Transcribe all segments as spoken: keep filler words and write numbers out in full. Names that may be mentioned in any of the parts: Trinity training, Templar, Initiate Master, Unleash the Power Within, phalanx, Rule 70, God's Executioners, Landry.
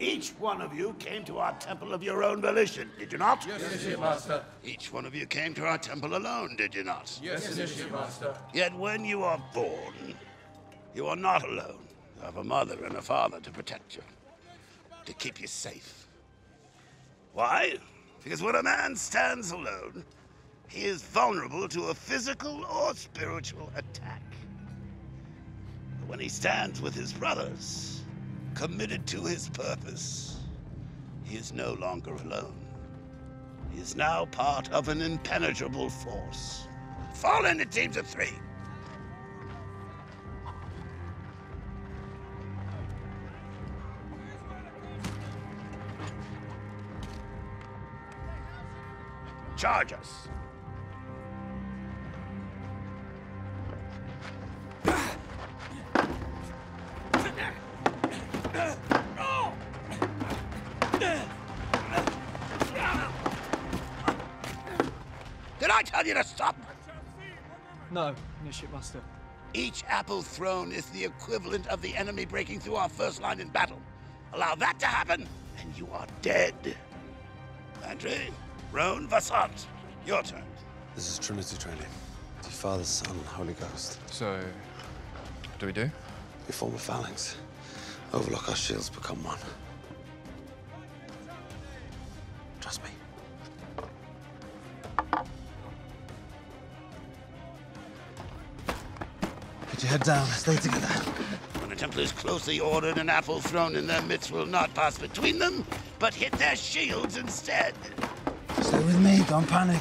Each one of you came to our temple of your own volition, did you not? Yes, Initiate Master. Each one of you came to our temple alone, did you not? Yes, Initiate Master. Yet when you are born, you are not alone. You have a mother and a father to protect you, to keep you safe. Why? Because when a man stands alone, he is vulnerable to a physical or spiritual attack. But when he stands with his brothers, committed to his purpose, he is no longer alone. He is now part of an impenetrable force. Fall into teams of three. Charge us. You to stop? No, Initiate Master. Each apple thrown is the equivalent of the enemy breaking through our first line in battle. Allow that to happen, and you are dead. Landry, Roan, Vassant, your turn. This is Trinity training. The Father, Son, Holy Ghost. So, what do we do? We form a phalanx. Overlock our shields, become one. Trust me. Your head down, stay together. When a Templar is closely ordered, an apple thrown in their midst will not pass between them, but hit their shields instead. Stay with me, don't panic.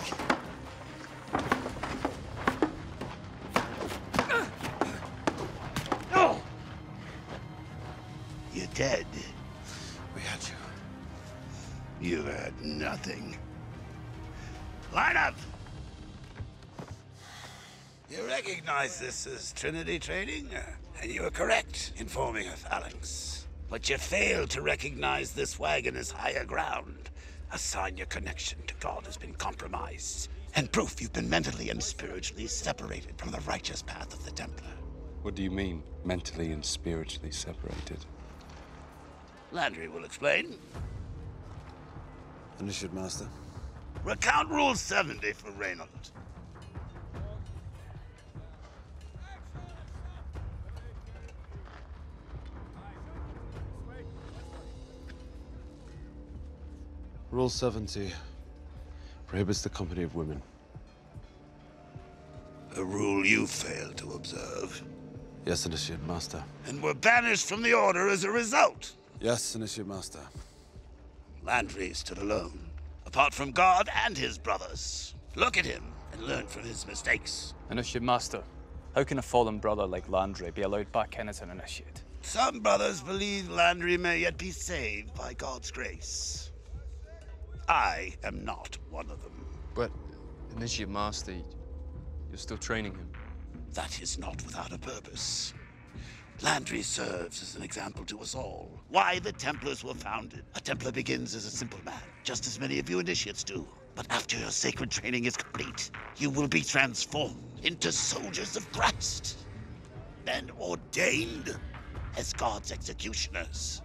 No! You're dead. We had you. You had nothing. Line up! You recognize this as Trinity training, and you are correct in forming a phalanx. But you fail to recognize this wagon as higher ground, a sign your connection to God has been compromised, and proof you've been mentally and spiritually separated from the righteous path of the Templar. What do you mean, mentally and spiritually separated? Landry will explain. Initiate Master. Recount Rule seventy for Reynold. Rule seventy prohibits the company of women. A rule you failed to observe. Yes, Initiate Master. And were banished from the order as a result. Yes, Initiate Master. Landry stood alone, apart from God and his brothers. Look at him and learn from his mistakes. Initiate Master, how can a fallen brother like Landry be allowed back in as an initiate? Some brothers believe Landry may yet be saved by God's grace. I am not one of them. But, Initiate Master, you're still training him. That is not without a purpose. Landry serves as an example to us all. Why the Templars were founded. A Templar begins as a simple man, just as many of you initiates do. But after your sacred training is complete, you will be transformed into soldiers of Christ, then ordained as God's executioners.